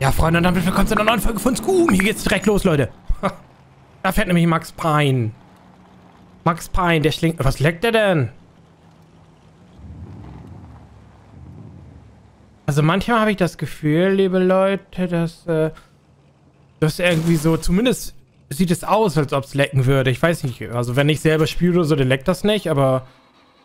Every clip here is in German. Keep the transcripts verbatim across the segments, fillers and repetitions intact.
Ja, Freunde, damit willkommen zu einer neuen Folge von Scum. Hier geht's direkt los, Leute. Da fährt nämlich Max Payne. Max Payne, der schlingt... Was leckt der denn? Also manchmal habe ich das Gefühl, liebe Leute, dass... Äh, dass irgendwie so... Zumindest sieht es aus, als ob es lecken würde. Ich weiß nicht. Also wenn ich selber spiele oder so, dann leckt das nicht. Aber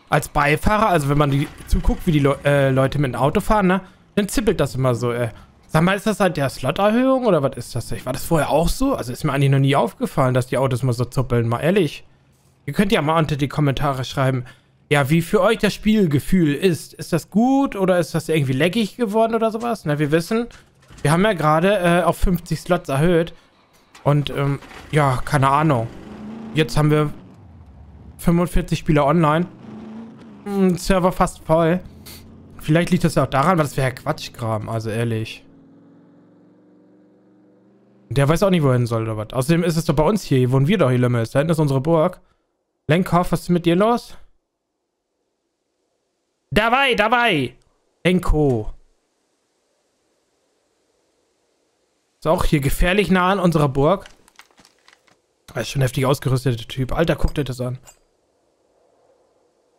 als Beifahrer, also wenn man die, zuguckt, wie die Le äh, Leute mit dem Auto fahren, ne? Dann zippelt das immer so, äh. Sag mal, ist das halt der Slot-Erhöhung oder was ist das? War das vorher auch so? Also ist mir eigentlich noch nie aufgefallen, dass die Autos mal so zuppeln, mal ehrlich. Ihr könnt ja mal unter die Kommentare schreiben, ja, wie für euch das Spielgefühl ist. Ist das gut oder ist das irgendwie leckig geworden oder sowas? Na, wir wissen, wir haben ja gerade äh, auf fünfzig Slots erhöht. Und, ähm, ja, keine Ahnung. Jetzt haben wir fünfundvierzig Spieler online. Hm, Server fast voll. Vielleicht liegt das ja auch daran, weil das wäre ja Quatschkram, also ehrlich. Der weiß auch nicht, wohin soll oder was. Außerdem ist es doch bei uns hier. Hier wohnen wir doch, hier Lümmels. Da hinten ist unsere Burg. Lenkhoff, was ist mit dir los? Dabei, dabei! Lenko. Ist auch hier gefährlich nah an unserer Burg. Das ist schon ein heftig ausgerüsteter Typ. Alter, guckt euch das an.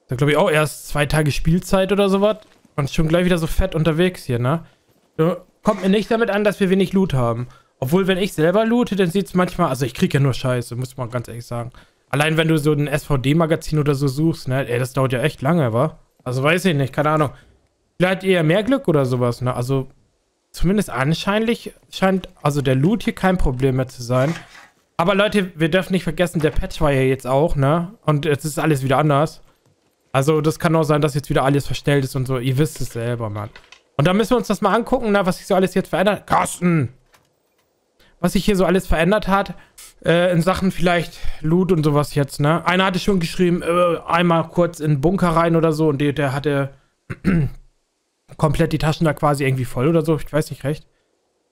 Da glaube ich auch erst zwei Tage Spielzeit oder sowas. Und schon gleich wieder so fett unterwegs hier, ne? So, kommt mir nicht damit an, dass wir wenig Loot haben. Obwohl, wenn ich selber loote, dann sieht es manchmal... Also, ich kriege ja nur Scheiße, muss man ganz ehrlich sagen. Allein, wenn du so ein S V D-Magazin oder so suchst, ne? Ey, das dauert ja echt lange, wa? Also, weiß ich nicht, keine Ahnung. Vielleicht habt ihr ja mehr Glück oder sowas, ne? Also, zumindest anscheinend scheint... Also, der Loot hier kein Problem mehr zu sein. Aber, Leute, wir dürfen nicht vergessen, der Patch war ja jetzt auch, ne? Und jetzt ist alles wieder anders. Also, das kann auch sein, dass jetzt wieder alles verstellt ist und so. Ihr wisst es selber, Mann. Und da müssen wir uns das mal angucken, ne? Was sich so alles jetzt verändert. Carsten! Was sich hier so alles verändert hat, äh, in Sachen vielleicht Loot und sowas jetzt, ne? Einer hatte schon geschrieben, äh, einmal kurz in den Bunker rein oder so und der, der hatte komplett die Taschen da quasi irgendwie voll oder so, ich weiß nicht recht.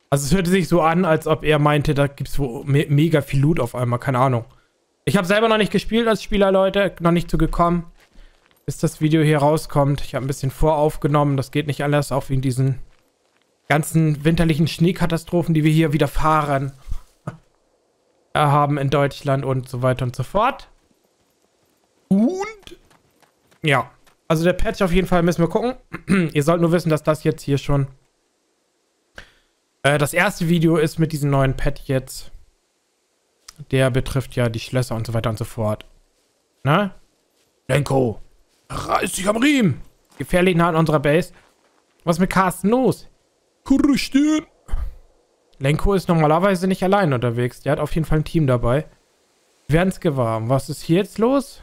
Also es hörte sich so an, als ob er meinte, da gibt's so me mega viel Loot auf einmal, keine Ahnung. Ich habe selber noch nicht gespielt als Spieler, Leute, noch nicht zu gekommen, bis das Video hier rauskommt. Ich habe ein bisschen voraufgenommen, das geht nicht anders, auch wegen diesen... ganzen winterlichen Schneekatastrophen, die wir hier widerfahren haben in Deutschland und so weiter und so fort. Und? Ja. Also der Patch auf jeden Fall müssen wir gucken. Ihr sollt nur wissen, dass das jetzt hier schon äh, das erste Video ist mit diesem neuen Patch jetzt. Der betrifft ja die Schlösser und so weiter und so fort. Ne? Lenko, reiß dich am Riemen. Gefährlich nah an unserer Base. Was ist mit Carsten los? Kurustin. Lenko ist normalerweise nicht allein unterwegs. Der hat auf jeden Fall ein Team dabei. Wir werden es gewahr. Was ist hier jetzt los?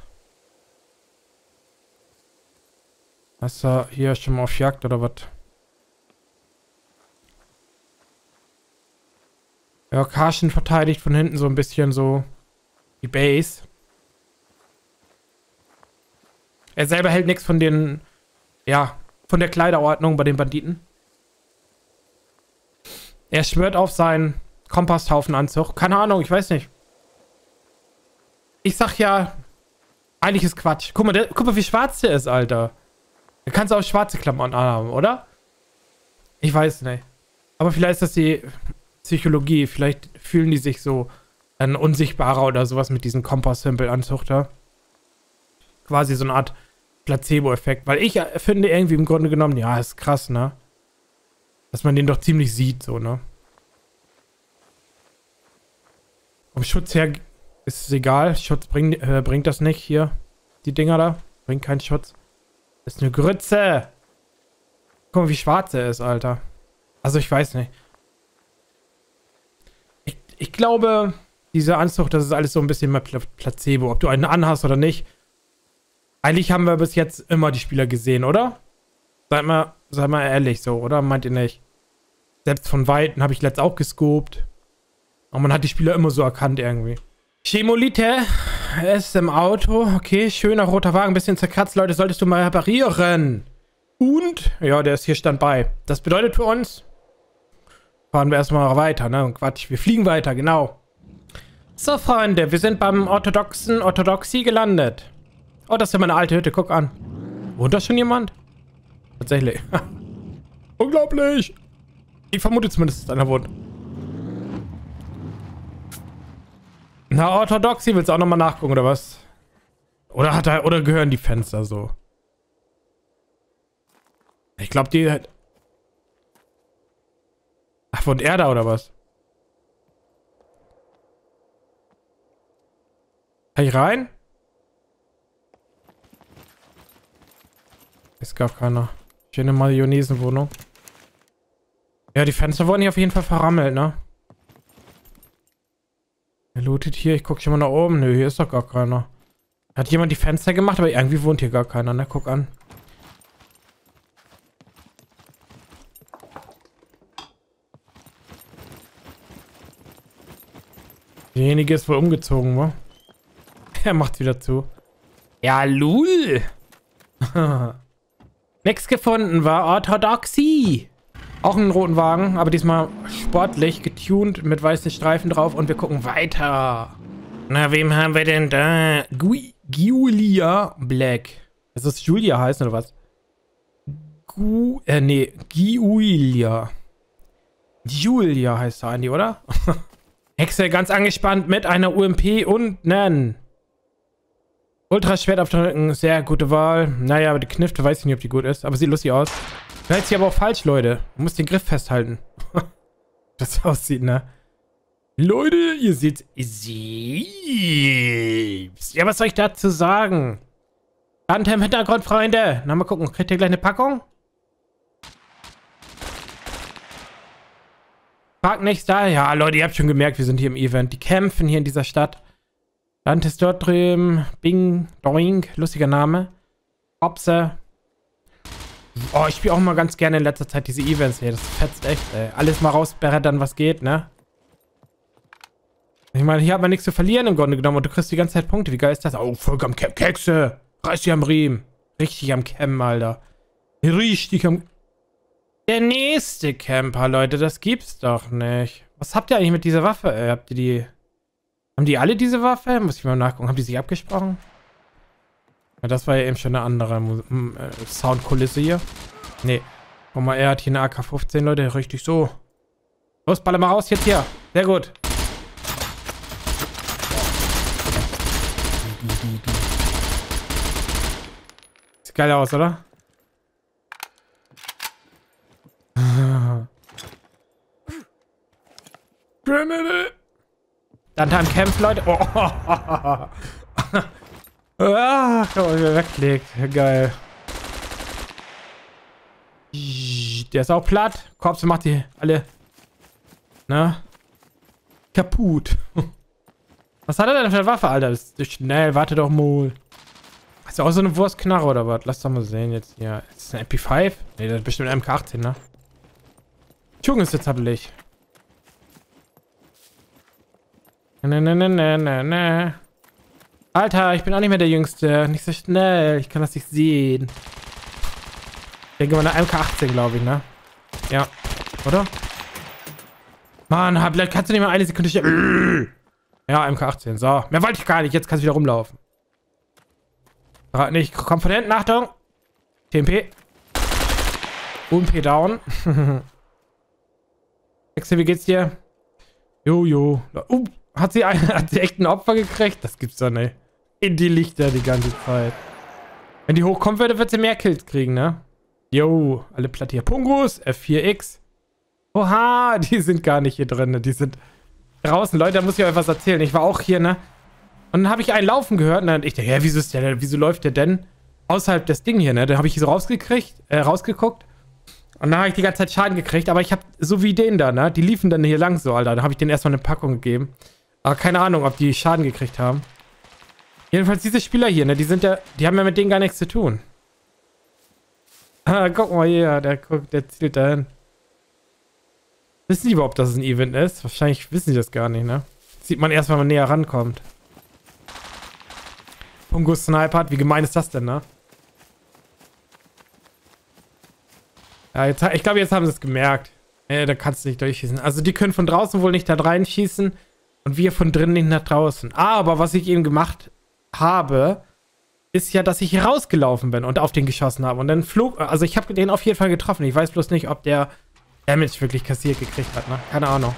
Hast du hier schon mal auf Jagd oder was? Ja, Karschen verteidigt von hinten so ein bisschen so die Base. Er selber hält nichts von den, ja, von der Kleiderordnung bei den Banditen. Er schwört auf seinen Komposthaufenanzug. Keine Ahnung, ich weiß nicht. Ich sag ja, eigentlich ist Quatsch. Guck mal, der, guck mal wie schwarz der ist, Alter. Da kannst du auch schwarze Klamotten anhaben, oder? Ich weiß nicht. Aber vielleicht ist das die Psychologie. Vielleicht fühlen die sich so ein unsichtbarer oder sowas mit diesem Kompost-Simple-Anzug da. Quasi so eine Art Placebo-Effekt. Weil ich finde irgendwie im Grunde genommen, ja, ist krass, ne? Dass man den doch ziemlich sieht, so, ne? Vom Schutz her ist es egal. Schutz bring, äh, bringt das nicht hier. Die Dinger da. Bringt keinen Schutz. Das ist eine Grütze. Guck mal, wie schwarz er ist, Alter. Also, ich weiß nicht. Ich, ich glaube, dieser Anzug, das ist alles so ein bisschen mehr Placebo. Ob du einen anhast oder nicht. Eigentlich haben wir bis jetzt immer die Spieler gesehen, oder? Seid mal... Seid mal ehrlich so, oder? Meint ihr nicht? Selbst von Weitem habe ich letztens auch gescoped. Und man hat die Spieler immer so erkannt irgendwie. Chemolite ist im Auto. Okay, schöner roter Wagen. Ein bisschen zerkratzt, Leute. Solltest du mal reparieren. Und? Ja, der ist hier standby. Das bedeutet für uns, fahren wir erstmal weiter, ne? Quatsch, wir fliegen weiter, genau. So, Freunde, wir sind beim orthodoxen Orthodoxie gelandet. Oh, das ist ja meine alte Hütte. Guck an. Wohnt da schon jemand? Tatsächlich. Unglaublich. Ich vermute zumindest, dass einer wohnt. Na, Orthodoxie, willst du auch nochmal nachgucken, oder was? Oder hat er, oder gehören die Fenster so? Ich glaube, die hat... Ach, wohnt er da, oder was? Kann ich rein? Es gab keiner. Schöne Marionesenwohnung. Ja, die Fenster wurden hier auf jeden Fall verrammelt, ne? Er lootet hier. Ich gucke schon mal nach oben. Nö, hier ist doch gar keiner. Hat jemand die Fenster gemacht, aber irgendwie wohnt hier gar keiner, ne? Guck an. Derjenige ist wohl umgezogen, wa? Er macht's wieder zu. Ja, lul! Nix gefunden, war Orthodoxie. Auch einen roten Wagen, aber diesmal sportlich getuned mit weißen Streifen drauf und wir gucken weiter. Na, wem haben wir denn da? Gui Giulia Black. Ist das Julia heißen oder was? Gu äh, nee, Giulia. Julia heißt da Andi, oder? Hexe ganz angespannt mit einer U M P und nen. Ultraschwert auf den Rücken, sehr gute Wahl. Naja, aber die Knifte, weiß ich nicht, ob die gut ist. Aber sieht lustig aus. Vielleicht ist sie aber auch falsch, Leute. Du musst den Griff festhalten. Das aussieht, ne? Leute, ihr seht sie. Ja, was soll ich dazu sagen? Ante im Hintergrund, Freunde. Na, mal gucken. Kriegt ihr gleich eine Packung? Frag nichts da. Ja, Leute, ihr habt schon gemerkt, wir sind hier im Event. Die kämpfen hier in dieser Stadt. Land ist dort drüben. Bing, doing. Lustiger Name. Hopse. Oh, ich spiele auch mal ganz gerne in letzter Zeit diese Events hier. Das fetzt echt, ey. Alles mal rausbrettern, was geht, ne? Ich meine, hier hat man nichts zu verlieren im Grunde genommen. Und du kriegst die ganze Zeit Punkte. Wie geil ist das? Oh, Volk am Camp. Kekse. Reiß dich am Riemen. Richtig am Camp, Alter. Richtig am... Der nächste Camper, Leute. Das gibt's doch nicht. Was habt ihr eigentlich mit dieser Waffe, ey? Habt ihr die... Haben die alle diese Waffe? Muss ich mal nachgucken. Haben die sich abgesprochen? Ja, das war ja eben schon eine andere Mus äh, Soundkulisse hier. Nee. Guck mal, er hat hier eine A K fünfzehn, Leute. Richtig so. Los, baller mal raus jetzt hier. Sehr gut. Sieht geil aus, oder? Grenade! Dann am Kampf, Leute. Oh. Ah, oh, wie er weglegt. Geil. Der ist auch platt. Korps macht die alle. Na? Kaputt. Was hat er denn für eine Waffe, Alter? Das ist schnell. Warte doch mal. Hast du auch so eine Wurstknarre oder was? Lass doch mal sehen jetzt hier. Ist das eine M P fünf? Ne, das ist bestimmt eine M K achtzehn, ne? Junge, ist jetzt happelig. Ne, ne, ne, ne, ne, ne. Alter, ich bin auch nicht mehr der Jüngste. Nicht so schnell. Ich kann das nicht sehen. Ich denke mal eine M K achtzehn, glaube ich, ne? Ja. Oder? Mann, vielleicht kannst du nicht mal eine Sekunde stehen. Ja, M K achtzehn. So. Mehr wollte ich gar nicht. Jetzt kannst du wieder rumlaufen. Gerade nicht. Komm von hinten. Achtung. T M P. U M P down. Excel, wie geht's dir? Jojo. Jo. Uh. Hat sie, einen, hat sie echt ein Opfer gekriegt? Das gibt's doch nicht. In die Lichter die ganze Zeit. Wenn die hochkommen würde, wird sie mehr Kills kriegen, ne? Jo, alle platt hier. Pungus, F vier X. Oha, die sind gar nicht hier drin, ne? Die sind draußen. Leute, da muss ich euch was erzählen. Ich war auch hier, ne? Und dann habe ich einen laufen gehört. Und dann ich dachte, ja, wieso, ist der, wieso läuft der denn außerhalb des Ding hier, ne? Da habe ich so rausgekriegt, äh, rausgeguckt. Und dann habe ich die ganze Zeit Schaden gekriegt. Aber ich habe, so wie den da, ne? Die liefen dann hier lang so, Alter. Da habe ich denen erstmal eine Packung gegeben. Aber keine Ahnung, ob die Schaden gekriegt haben. Jedenfalls diese Spieler hier, ne? Die sind ja... Die haben ja mit denen gar nichts zu tun. Ah, guck mal hier. Der, guckt, der zielt da hin. Wissen die überhaupt, dass es ein Event ist? Wahrscheinlich wissen die das gar nicht, ne? Das sieht man erst, wenn man näher rankommt. Pungo Sniper hat. Wie gemein ist das denn, ne? Ja, jetzt, ich glaube, jetzt haben sie es gemerkt. Äh, da kannst du nicht durchschießen. Also die können von draußen wohl nicht da reinschießen. Und wir von drinnen nicht nach draußen. Aber was ich eben gemacht habe, ist ja, dass ich hier rausgelaufen bin und auf den geschossen habe. Und dann flog... Also ich habe den auf jeden Fall getroffen. Ich weiß bloß nicht, ob der Damage wirklich kassiert gekriegt hat, ne? Keine Ahnung.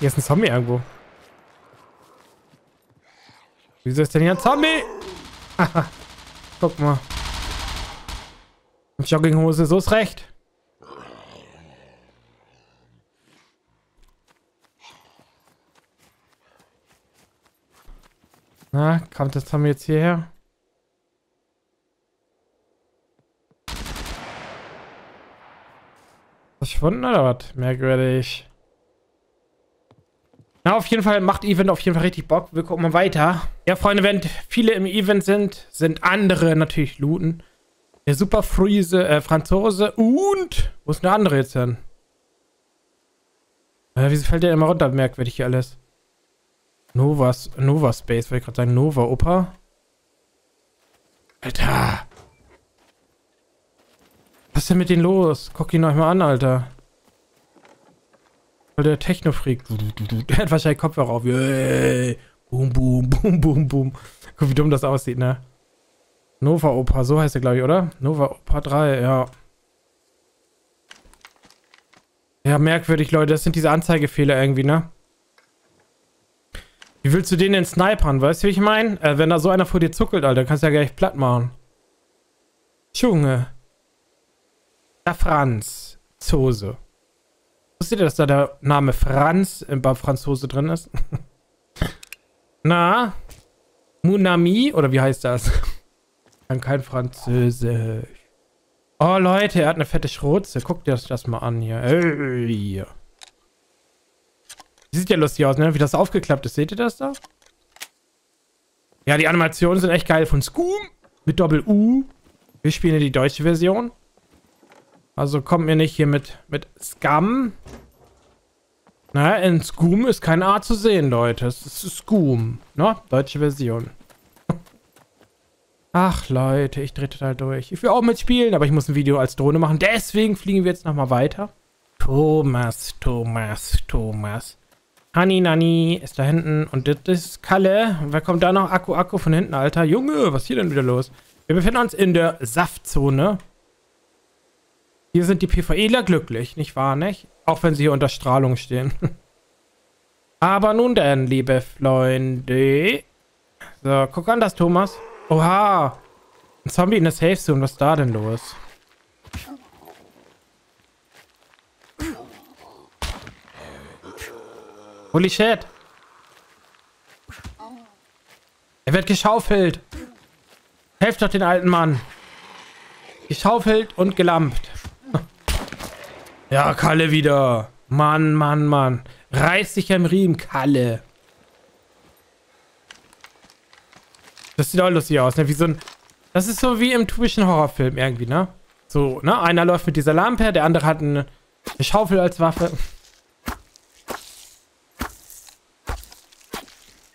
Hier ist ein Zombie irgendwo. Wieso ist denn hier ein Zombie? Haha. Guck mal. Jogginghose, so ist recht. Na, kommt das Zombie jetzt hierher? Verschwunden oder was? Merkwürdig. Na, auf jeden Fall macht Event auf jeden Fall richtig Bock. Wir gucken mal weiter. Ja, Freunde, wenn viele im Event sind, sind andere natürlich looten. Der Super Friese, äh, Franzose und... Wo ist der andere jetzt denn? Äh, wieso fällt der immer runter? Merkwürdig hier alles. Novas, Nova Space, wollte ich gerade sagen. Nova Opa. Alter. Was ist denn mit denen los? Guck ihn euch mal an, Alter. Der Techno-Freak. Der hat wahrscheinlich Kopfhörer auf. Yeah. Boom, boom, boom, boom, boom. Guck, wie dumm das aussieht, ne? Nova Opa, so heißt er, glaube ich, oder? Nova Opa drei, ja. Ja, merkwürdig, Leute. Das sind diese Anzeigefehler irgendwie, ne? Wie willst du den denn snipern? Weißt du, wie ich meine? Äh, wenn da so einer vor dir zuckelt, Alter, kannst du ja gleich platt machen. Junge. Der Franz. Zose. Wusstet ihr, dass da der Name Franz im Bar Franzose drin ist? Na? Munami? Oder wie heißt das? Kann kein Französisch. Oh, Leute, er hat eine fette Schrotze. Guckt euch das mal an hier. Ey. Sieht ja lustig aus, ne? Wie das aufgeklappt ist. Seht ihr das da? Ja, die Animationen sind echt geil. Von Scum mit Doppel-U. Wir spielen ja die deutsche Version. Also kommt mir nicht hier mit, mit Scum. Naja, in Scum ist kein A zu sehen, Leute. Es ist Scum. Ne? Deutsche Version. Ach, Leute, ich drehe total durch. Ich will auch mitspielen, aber ich muss ein Video als Drohne machen. Deswegen fliegen wir jetzt nochmal weiter. Thomas, Thomas, Thomas. Hani, Nani ist da hinten. Und das ist Kalle. Und wer kommt da noch? Akku, Akku von hinten, Alter. Junge, was ist hier denn wieder los? Wir befinden uns in der Saftzone. Hier sind die PvEler glücklich, nicht wahr, nicht? Auch wenn sie hier unter Strahlung stehen. Aber nun denn, liebe Freunde. So, guck an das, Thomas. Oha! Ein Zombie in der Safe Zone, was ist da denn los? Holy shit! Er wird geschaufelt! Helft doch den alten Mann! Geschaufelt und gelampt. Ja, Kalle wieder. Mann, Mann, Mann. Reiß dich am Riemen, Kalle. Das sieht auch lustig aus, ne? Wie so ein... Das ist so wie im typischen Horrorfilm irgendwie, ne? So, ne? Einer läuft mit dieser Lampe, der andere hat eine Schaufel als Waffe.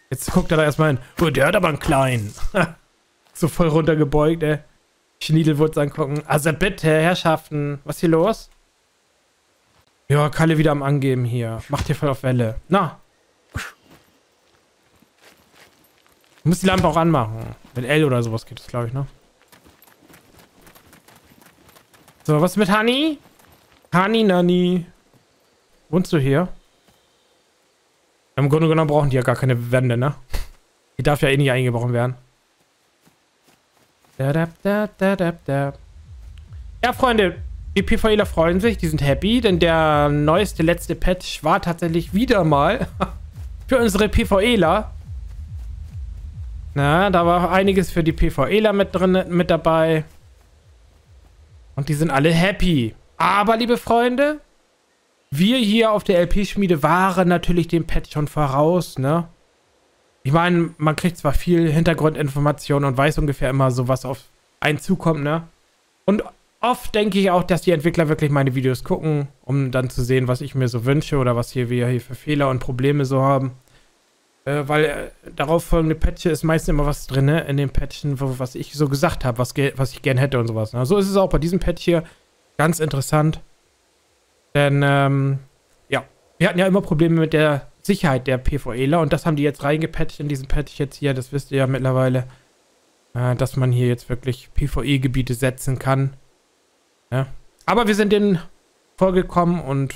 Jetzt guckt er da erstmal hin. Oh, der hat aber einen kleinen. So voll runtergebeugt, ey. Schniedelwurz angucken. Also bitte, Herrschaften. Was ist hier los? Ja, Kalle wieder am Angeben hier. Macht hier voll auf Welle. Na. Du musst die Lampe auch anmachen. Mit L oder sowas geht es, glaube ich, ne? So, was mit Hani? Hani, Nani. Wohnst du hier? Im Grunde genommen brauchen die ja gar keine Wände, ne? Die darf ja eh nicht eingebrochen werden. Da, da, da, da, da, da. Ja, Freunde, die PvEler freuen sich, die sind happy, denn der neueste, letzte Patch war tatsächlich wieder mal für unsere PvEler. Na, da war einiges für die PvEler mit drin, mit dabei. Und die sind alle happy. Aber, liebe Freunde, wir hier auf der L P-Schmiede waren natürlich dem Patch schon voraus, ne? Ich meine, man kriegt zwar viel Hintergrundinformationen und weiß ungefähr immer so, was auf einen zukommt, ne? Und oft denke ich auch, dass die Entwickler wirklich meine Videos gucken, um dann zu sehen, was ich mir so wünsche oder was hier wir hier für Fehler und Probleme so haben. Äh, weil äh, darauf folgende Patches ist meistens immer was drin, ne? In den Patchen, wo, was ich so gesagt habe, was, was ich gern hätte und sowas. Ne? So ist es auch bei diesem Patch hier. Ganz interessant. Denn, ähm, ja. Wir hatten ja immer Probleme mit der Sicherheit der PvEler. Und das haben die jetzt reingepatcht in diesen Patch jetzt hier. Das wisst ihr ja mittlerweile, äh, dass man hier jetzt wirklich PvE-Gebiete setzen kann. Ja. Aber wir sind denen vorgekommen und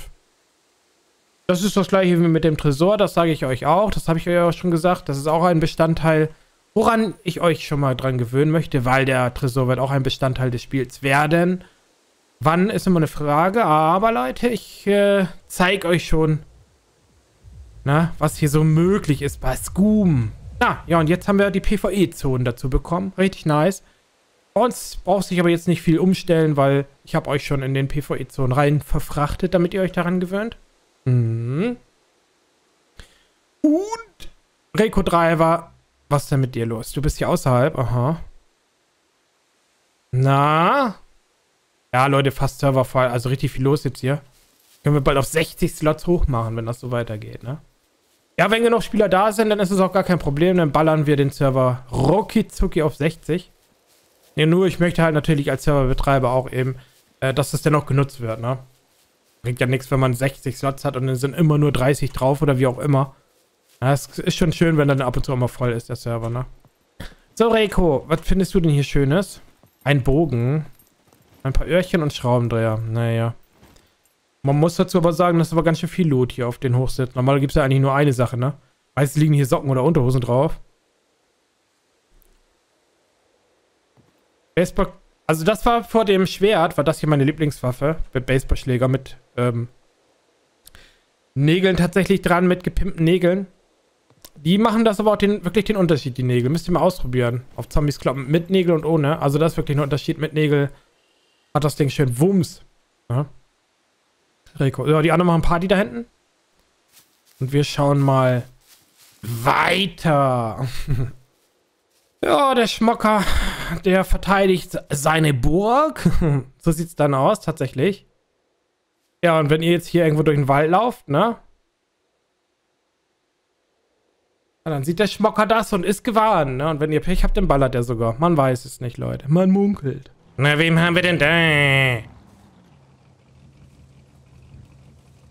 das ist das gleiche wie mit dem Tresor. Das sage ich euch auch. Das habe ich euch auch schon gesagt. Das ist auch ein Bestandteil, woran ich euch schon mal dran gewöhnen möchte, weil der Tresor wird auch ein Bestandteil des Spiels werden. Wann ist immer eine Frage, aber Leute, ich äh, zeige euch schon, na, was hier so möglich ist bei Scum. Na, ja, und jetzt haben wir die PvE-Zonen dazu bekommen. Richtig nice. Bei uns braucht sich aber jetzt nicht viel umstellen, weil ich habe euch schon in den PvE-Zonen rein verfrachtet, damit ihr euch daran gewöhnt. Mhm. Und Reco-Driver. Was ist denn mit dir los? Du bist hier außerhalb. Aha. Na? Ja, Leute, fast Serverfall. Also richtig viel los jetzt hier. Können wir bald auf sechzig Slots hochmachen, wenn das so weitergeht, ne? Ja, wenn genug Spieler da sind, dann ist es auch gar kein Problem. Dann ballern wir den Server rucki-zucki auf sechzig. Ne, nur ich möchte halt natürlich als Serverbetreiber auch eben, äh, dass das dennoch genutzt wird, ne? Bringt ja nichts, wenn man sechzig Slots hat und dann sind immer nur dreißig drauf oder wie auch immer. Es ist schon schön, wenn dann ab und zu auch mal voll ist, der Server, ne? So, Reiko, was findest du denn hier Schönes? Ein Bogen. Ein paar Öhrchen und Schraubendreher. Naja. Man muss dazu aber sagen, das ist aber ganz schön viel Loot hier auf den Hochsitz. Normal gibt es ja eigentlich nur eine Sache, ne? Meistens liegen hier Socken oder Unterhosen drauf. Baseball. Also das war vor dem Schwert, war das hier meine Lieblingswaffe. Mit Baseballschläger, mit ähm, Nägeln tatsächlich dran, mit gepimpten Nägeln. Die machen das aber auch den, wirklich den Unterschied, die Nägel. Müsst ihr mal ausprobieren. Auf Zombies kloppen. Mit Nägel und ohne. Also das ist wirklich ein Unterschied. Mit Nägel hat das Ding schön Wumms. Ja. Rico. Ja, die anderen machen Party da hinten. Und wir schauen mal weiter. Ja, der Schmocker, der verteidigt seine Burg. So sieht es dann aus, tatsächlich. Ja, und wenn ihr jetzt hier irgendwo durch den Wald lauft, ne? Ja, dann sieht der Schmocker das und ist gewarnt, ne? Und wenn ihr Pech habt, dann ballert er sogar. Man weiß es nicht, Leute. Man munkelt. Na, wem haben wir denn da?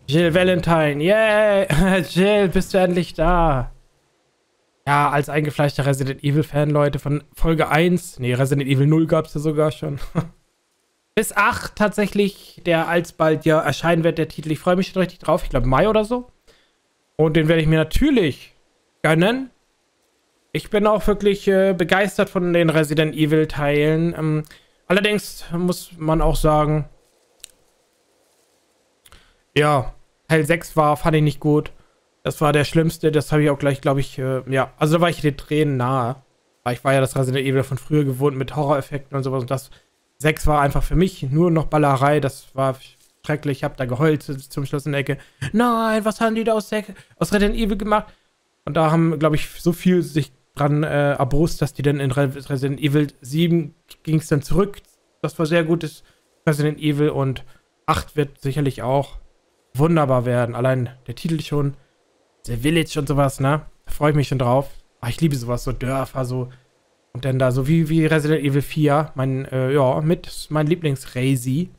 Jill Valentine. Yay! Yeah. Jill, bist du endlich da? Ja, als eingefleischter Resident Evil-Fan, Leute, von Folge eins. Ne, Resident Evil null gab es ja sogar schon. Bis acht tatsächlich, der alsbald ja erscheinen wird, der Titel. Ich freue mich schon richtig drauf. Ich glaube, Mai oder so. Und den werde ich mir natürlich gönnen. Ich bin auch wirklich äh, begeistert von den Resident Evil Teilen. Ähm, allerdings muss man auch sagen, ja, Teil sechs war, fand ich nicht gut. Das war der schlimmste. Das habe ich auch gleich, glaube ich, äh, ja. Also da war ich den Tränen nahe. Weil ich war ja das Resident Evil von früher gewohnt mit Horror-Effekten und sowas. Und das sechs war einfach für mich nur noch Ballerei. Das war schrecklich. Ich habe da geheult zum Schluss in der Ecke. Nein, was haben die da aus, der, aus Resident Evil gemacht? Und da haben, glaube ich, so viel sich dran äh, erbrust, dass die dann in Re Resident Evil sieben ging es dann zurück. Das war sehr gutes Resident Evil und acht wird sicherlich auch wunderbar werden. Allein der Titel schon, The Village und sowas, ne? Da freue ich mich schon drauf. Ach, ich liebe sowas, so Dörfer, so. Und dann da so wie, wie Resident Evil vier, mein, äh, ja, mit mein Lieblings-Razy.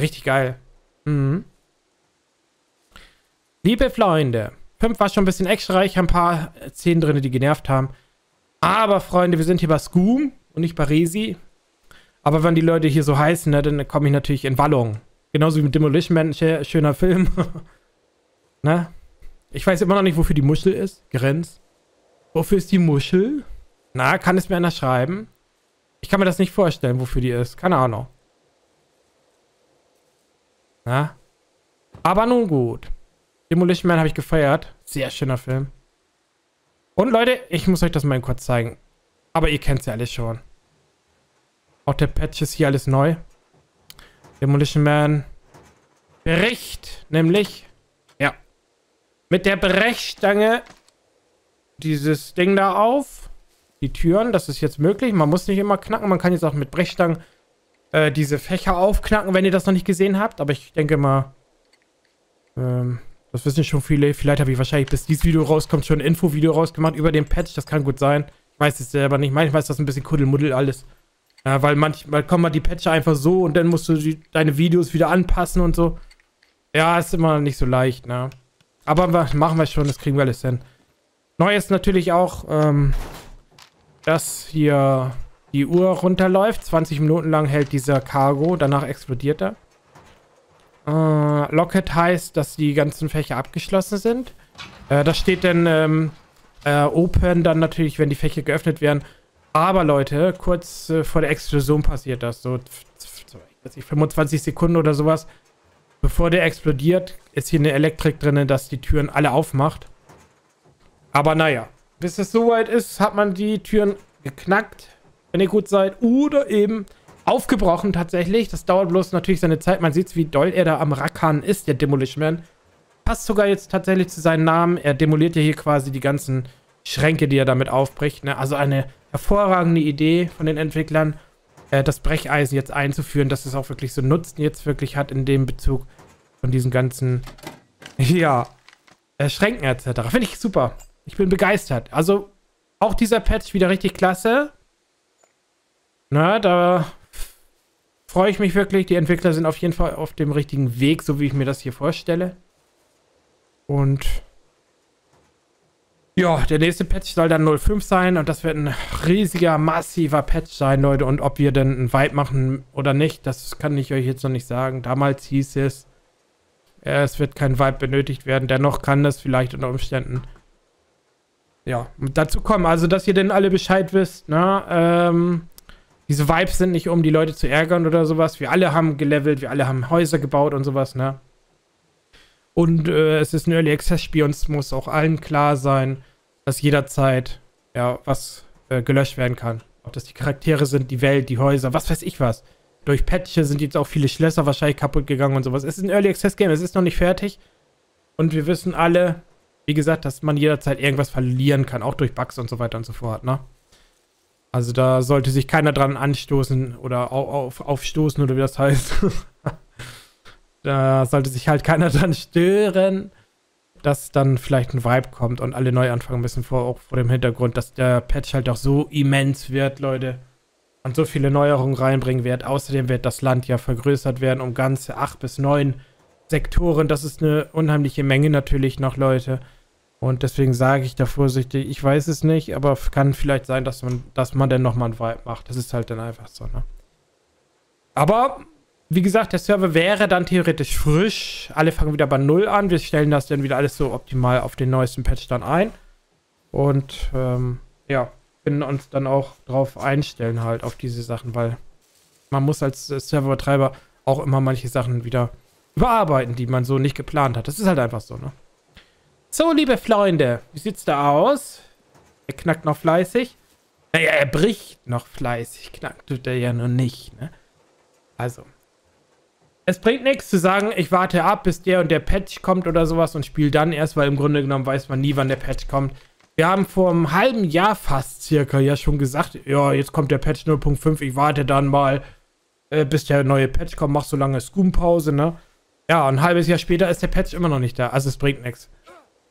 Richtig geil. Mhm. Liebe Freunde, fünf war schon ein bisschen extra. Ich habe ein paar Szenen drin, die genervt haben. Aber, Freunde, wir sind hier bei Scum und nicht bei Razy. Aber wenn die Leute hier so heißen, ne, dann komme ich natürlich in Wallung. Genauso wie mit Demolition Man, schöner Film. Ne? Ich weiß immer noch nicht, wofür die Muschel ist. Grenz. Wofür ist die Muschel? Na, kann es mir einer schreiben? Ich kann mir das nicht vorstellen, wofür die ist. Keine Ahnung. Na? Aber nun gut. Demolition Man habe ich gefeiert. Sehr schöner Film. Und Leute, ich muss euch das mal kurz zeigen. Aber ihr kennt es ja alles schon. Auch der Patch ist hier alles neu. Demolition Man. Bericht, nämlich. Ja. Mit der Brechstange dieses Ding da auf. Die Türen, das ist jetzt möglich. Man muss nicht immer knacken. Man kann jetzt auch mit Brechstangen äh, diese Fächer aufknacken, wenn ihr das noch nicht gesehen habt. Aber ich denke mal, ähm, das wissen schon viele. Vielleicht habe ich wahrscheinlich, bis dieses Video rauskommt, schon ein Infovideo rausgemacht über den Patch. Das kann gut sein. Ich weiß es selber nicht. Manchmal ist das ein bisschen Kuddelmuddel alles. Äh, weil manchmal kommen mal die Patches einfach so und dann musst du die, deine Videos wieder anpassen und so. Ja, ist immer nicht so leicht, ne? Aber machen wir schon, das kriegen wir alles hin. Neu ist natürlich auch, ähm, dass hier die Uhr runterläuft. zwanzig Minuten lang hält dieser Cargo, danach explodiert er. Äh, Locket heißt, dass die ganzen Fächer abgeschlossen sind. Äh, das steht dann ähm, äh, open, dann natürlich, wenn die Fächer geöffnet werden. Aber Leute, kurz äh, vor der Explosion passiert das. So fünfundzwanzig Sekunden oder sowas. Bevor der explodiert, ist hier eine Elektrik drin, dass die Türen alle aufmacht. Aber naja, bis es soweit ist, hat man die Türen geknackt, wenn ihr gut seid. Oder eben aufgebrochen tatsächlich. Das dauert bloß natürlich seine Zeit. Man sieht, wie doll er da am Rackern ist, der Demolition Man. Passt sogar jetzt tatsächlich zu seinem Namen. Er demoliert ja hier quasi die ganzen Schränke, die er damit aufbricht. Ne? Also eine hervorragende Idee von den Entwicklern, das Brecheisen jetzt einzuführen, dass es auch wirklich so Nutzen jetzt wirklich hat in dem Bezug von diesen ganzen, ja, Schränken et cetera. Finde ich super. Ich bin begeistert. Also auch dieser Patch wieder richtig klasse. Na, da freue ich mich wirklich. Die Entwickler sind auf jeden Fall auf dem richtigen Weg, so wie ich mir das hier vorstelle. Und ja, der nächste Patch soll dann null fünf sein und das wird ein riesiger, massiver Patch sein, Leute. Und ob wir denn einen Vibe machen oder nicht, das kann ich euch jetzt noch nicht sagen. Damals hieß es, äh, es wird kein Vibe benötigt werden. Dennoch kann das vielleicht unter Umständen, ja, dazu kommen. Also, dass ihr denn alle Bescheid wisst, ne? Ähm, diese Vibes sind nicht, um die Leute zu ärgern oder sowas. Wir alle haben gelevelt, wir alle haben Häuser gebaut und sowas, ne? Und äh, es ist ein Early Access Spiel und es muss auch allen klar sein, dass jederzeit, ja, was äh, gelöscht werden kann. Ob das die Charaktere sind, die Welt, die Häuser, was weiß ich was. Durch Patches sind jetzt auch viele Schlösser wahrscheinlich kaputt gegangen und sowas. Es ist ein Early Access Game, es ist noch nicht fertig. Und wir wissen alle, wie gesagt, dass man jederzeit irgendwas verlieren kann, auch durch Bugs und so weiter und so fort, ne? Also da sollte sich keiner dran anstoßen oder auf, auf, aufstoßen oder wie das heißt. Da sollte sich halt keiner dran stören, dass dann vielleicht ein Vibe kommt und alle neu anfangen müssen, vor, auch vor dem Hintergrund, dass der Patch halt auch so immens wird, Leute. Und so viele Neuerungen reinbringen wird. Außerdem wird das Land ja vergrößert werden um ganze acht bis neun Sektoren. Das ist eine unheimliche Menge natürlich noch, Leute. Und deswegen sage ich da vorsichtig, ich weiß es nicht, aber kann vielleicht sein, dass man, dass man dann nochmal ein Vibe macht. Das ist halt dann einfach so, ne? Aber wie gesagt, der Server wäre dann theoretisch frisch. Alle fangen wieder bei null an. Wir stellen das dann wieder alles so optimal auf den neuesten Patch dann ein. Und ähm, ja, können uns dann auch drauf einstellen halt auf diese Sachen, weil man muss als Serverbetreiber auch immer manche Sachen wieder überarbeiten, die man so nicht geplant hat. Das ist halt einfach so, ne? So, liebe Freunde, wie sieht's da aus? Er knackt noch fleißig. Naja, er bricht noch fleißig. Knackt tut er ja noch nicht, ne? Also, es bringt nichts zu sagen, ich warte ab, bis der und der Patch kommt oder sowas und spiele dann erst, weil im Grunde genommen weiß man nie, wann der Patch kommt. Wir haben vor einem halben Jahr fast circa ja schon gesagt, ja, jetzt kommt der Patch null Punkt fünf, ich warte dann mal, äh, bis der neue Patch kommt, mach so lange Scum-Pause, ne? Ja, ein halbes Jahr später ist der Patch immer noch nicht da, also es bringt nichts.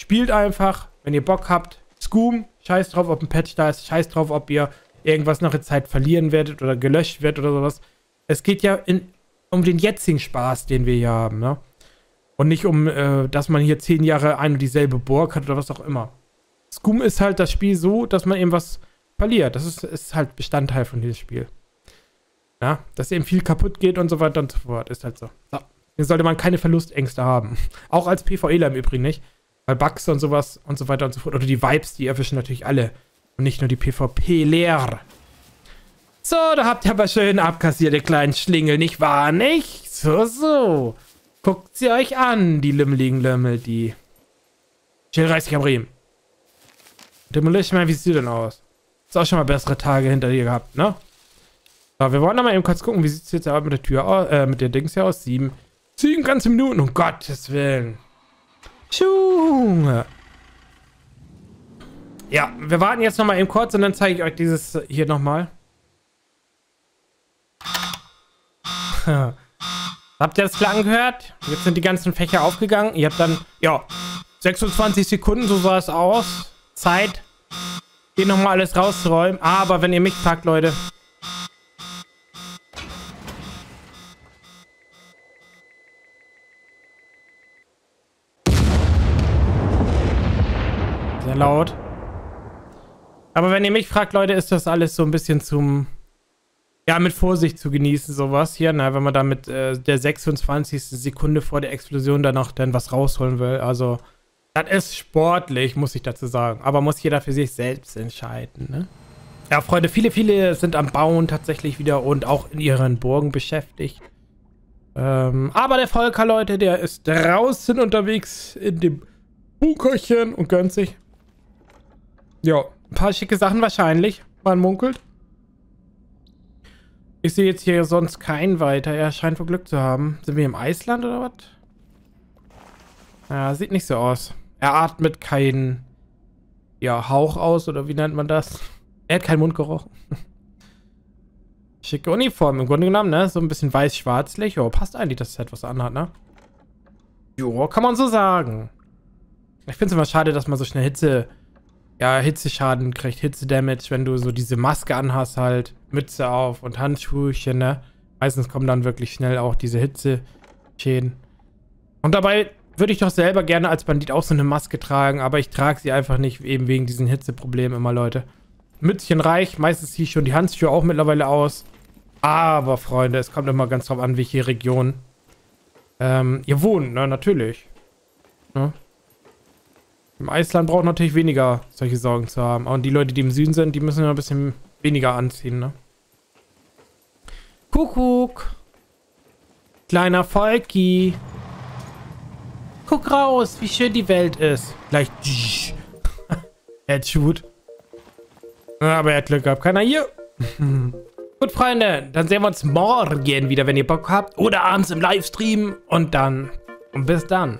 Spielt einfach, wenn ihr Bock habt, Scum, scheiß drauf, ob ein Patch da ist, scheiß drauf, ob ihr irgendwas nach der Zeit verlieren werdet oder gelöscht wird oder sowas. Es geht ja in um den jetzigen Spaß, den wir hier haben, ne? Und nicht um, äh, dass man hier zehn Jahre ein und dieselbe Burg hat oder was auch immer. Scum ist halt das Spiel so, dass man eben was verliert. Das ist, ist halt Bestandteil von diesem Spiel. Ja? Dass eben viel kaputt geht und so weiter und so fort. Ist halt so. so. Hier sollte man keine Verlustängste haben. Auch als PvEler im Übrigen nicht. Weil Bugs und sowas und so weiter und so fort. Oder die Vibes, die erwischen natürlich alle. Und nicht nur die PvP-Lehrer. So, da habt ihr aber schön abkassiert, ihr kleinen Schlingel, nicht wahr? Nicht? So, so. Guckt sie euch an, die lümmeligen Lümmel, die. Chill, reiß dich am Riemen. Demolition Man, wie sieht sie denn aus? Ist auch schon mal bessere Tage hinter dir gehabt, ne? So, wir wollen nochmal eben kurz gucken, wie sieht es jetzt mit der Tür aus, äh, mit der Dings hier aus? Sieben. Sieben ganze Minuten, um Gottes Willen. Schuhe. Ja, wir warten jetzt nochmal eben kurz und dann zeige ich euch dieses hier nochmal. Habt ihr das Klang gehört? Jetzt sind die ganzen Fächer aufgegangen. Ihr habt dann, ja, sechsundzwanzig Sekunden, so sah es aus. Zeit, hier nochmal alles rauszuräumen. Aber wenn ihr mich fragt, Leute. laut. Aber wenn ihr mich fragt, Leute, ist das alles so ein bisschen zum... Ja, mit Vorsicht zu genießen, sowas hier. Na, wenn man da mit äh, der sechsundzwanzigsten Sekunde vor der Explosion danach dann was rausholen will. Also, das ist sportlich, muss ich dazu sagen. Aber muss jeder für sich selbst entscheiden, ne? Ja, Freunde, viele, viele sind am Bauen tatsächlich wieder und auch in ihren Burgen beschäftigt. Ähm, aber der Volker, Leute, der ist draußen unterwegs in dem Bunkerchen und gönnt sich. Ja, ein paar schicke Sachen wahrscheinlich, man munkelt. Ich sehe jetzt hier sonst keinen weiter. Er scheint wohl Glück zu haben. Sind wir im Eisland oder was? Ja, sieht nicht so aus. Er atmet keinen, ja, Hauch aus oder wie nennt man das? Er hat keinen Mundgeruch. Schicke Uniform im Grunde genommen, ne? So ein bisschen weiß-schwarzlich. Jo, passt eigentlich das Set, was er anhat, ne? Jo, kann man so sagen. Ich finde es immer schade, dass man so schnell Hitze... Ja, Hitzeschaden kriegt. Hitze-Damage, wenn du so diese Maske anhast halt. Mütze auf und Handschuhchen, ne? Meistens kommen dann wirklich schnell auch diese Hitze-Schäden. Und dabei würde ich doch selber gerne als Bandit auch so eine Maske tragen, aber ich trage sie einfach nicht, eben wegen diesen Hitzeproblemen immer, Leute. Mützchen reich, meistens ziehe ich schon die Handschuhe auch mittlerweile aus. Aber, Freunde, es kommt immer ganz drauf an, welche Region ähm, ihr wohnt, ne? Natürlich. Ne? Im Eisland braucht natürlich weniger solche Sorgen zu haben. Und die Leute, die im Süden sind, die müssen ja ein bisschen weniger anziehen, ne? Kuckuck! Kleiner Volki! Guck raus, wie schön die Welt ist! Gleich... Headshot. Aber er hat Glück gehabt. Keiner hier. Gut, Freunde. Dann sehen wir uns morgen wieder, wenn ihr Bock habt. Oder abends im Livestream. Und dann. Und bis dann.